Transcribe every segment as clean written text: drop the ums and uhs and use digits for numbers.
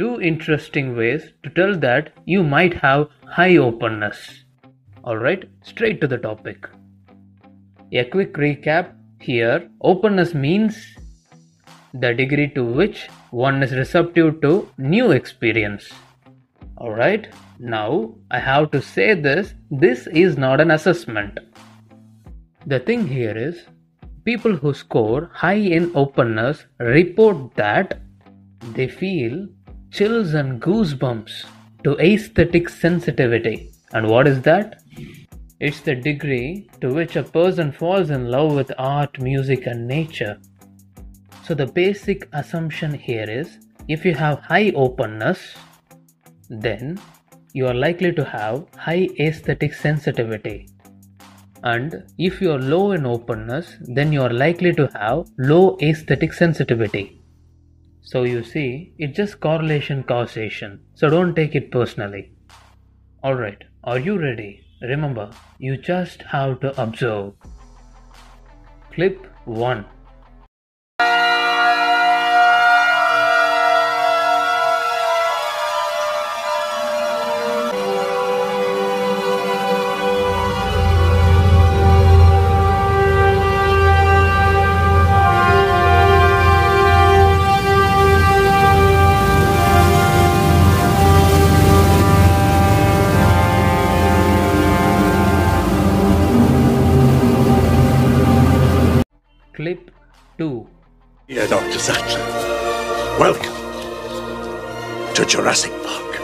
Two interesting ways to tell that you might have high openness. Alright, straight to the topic. A quick recap here. Openness means the degree to which one is receptive to new experience. Alright, now I have to say this is not an assessment. The thing here is, people who score high in openness report that they feel chills and goosebumps to aesthetic sensitivity. And what is that? It's the degree to which a person falls in love with art, music, and nature. So the basic assumption here is, if you have high openness, then you are likely to have high aesthetic sensitivity. And if you are low in openness, then you are likely to have low aesthetic sensitivity. So you see, it's just correlation causation. So don't take it personally. Alright, are you ready? Remember, you just have to observe. Clip 1. Clip 2. Dear Doctor Sattler, welcome to Jurassic Park.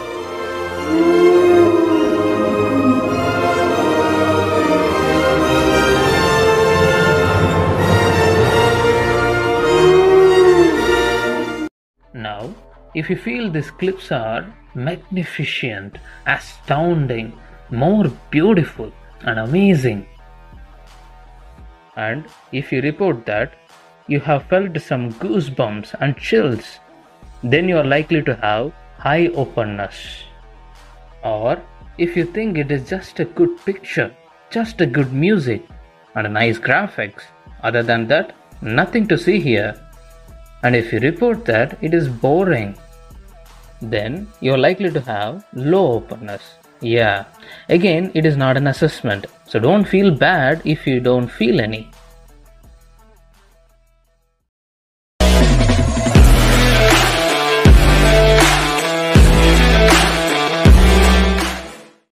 Now, if you feel these clips are magnificent, astounding, more beautiful and amazing, and if you report that you have felt some goosebumps and chills, then you are likely to have high openness. Or if you think it is just a good picture, just a good music and nice graphics, other than that, nothing to see here. And if you report that it is boring, then you are likely to have low openness. Yeah, again, it is not an assessment, so don't feel bad if you don't feel any.